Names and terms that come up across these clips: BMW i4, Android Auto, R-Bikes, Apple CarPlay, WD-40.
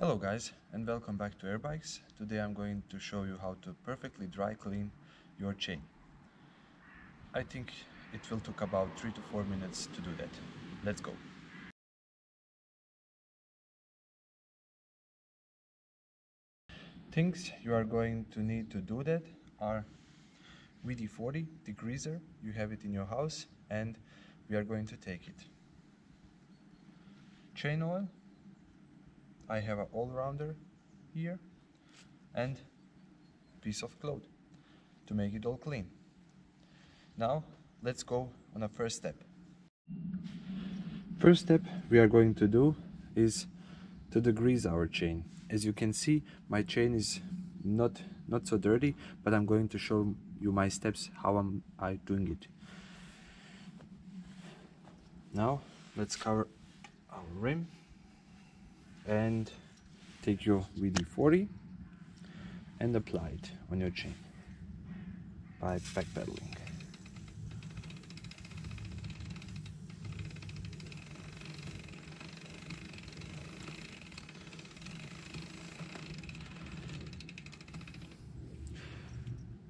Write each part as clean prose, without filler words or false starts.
Hello guys, and welcome back to R-Bikes. Today I'm going to show you how to perfectly dry clean your chain. I think it will take about 3 to 4 minutes to do that. Let's go. Things you are going to need to do that are WD-40 degreaser. You have it in your house and we are going to take it. Chain oil. I have an all-rounder here and piece of cloth to make it all clean. Now let's go on a first step. First step we are going to do is to degrease our chain. As you can see, my chain is not so dirty, but I'm going to show you my steps how I'm doing it. Now let's cover our rim and take your WD-40 and apply it on your chain by backpedaling.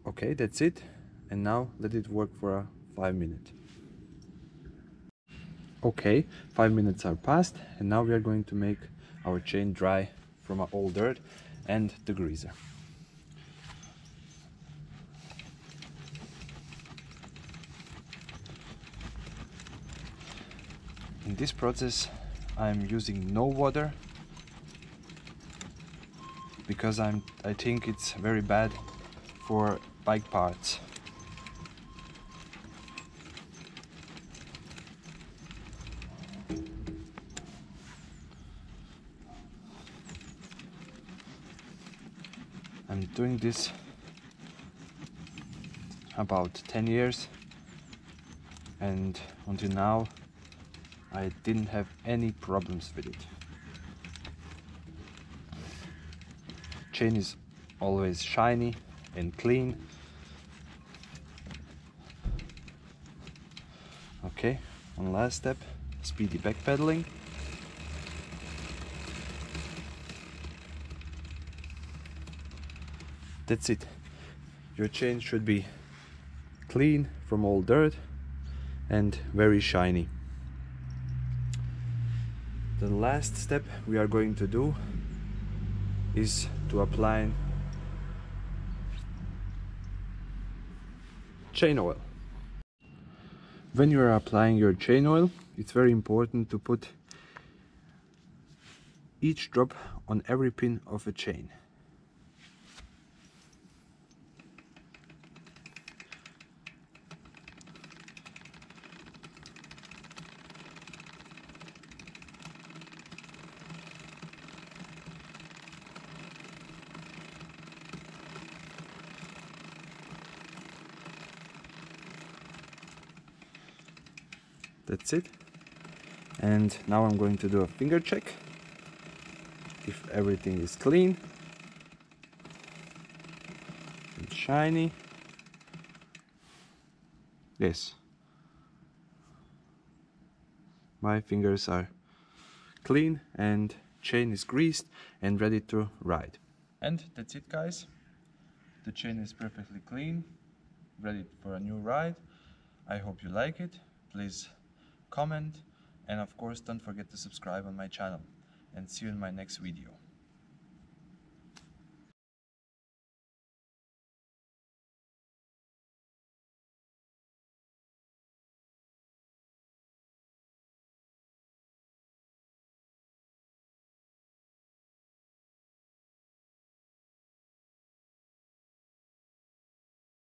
Okay, that's it, and now let it work for a 5 minutes. Okay, 5 minutes are passed, and now we are going to make our chain dry from all dirt and the degreaser. In this process I'm using no water because I think it's very bad for bike parts. I'm doing this about 10 years and until now I didn't have any problems with it. Chain is always shiny and clean. Okay, one last step, speedy backpedaling. That's it. Your chain should be clean from all dirt and very shiny. The last step we are going to do is to apply chain oil. When you are applying your chain oil, it's very important to put each drop on every pin of a chain. That's it, and now I'm going to do a finger check if everything is clean and shiny. Yes, my fingers are clean and chain is greased and ready to ride. And that's it guys, the chain is perfectly clean, ready for a new ride. I hope you like it. Please comment, and of course don't forget to subscribe on my channel, and see you in my next video.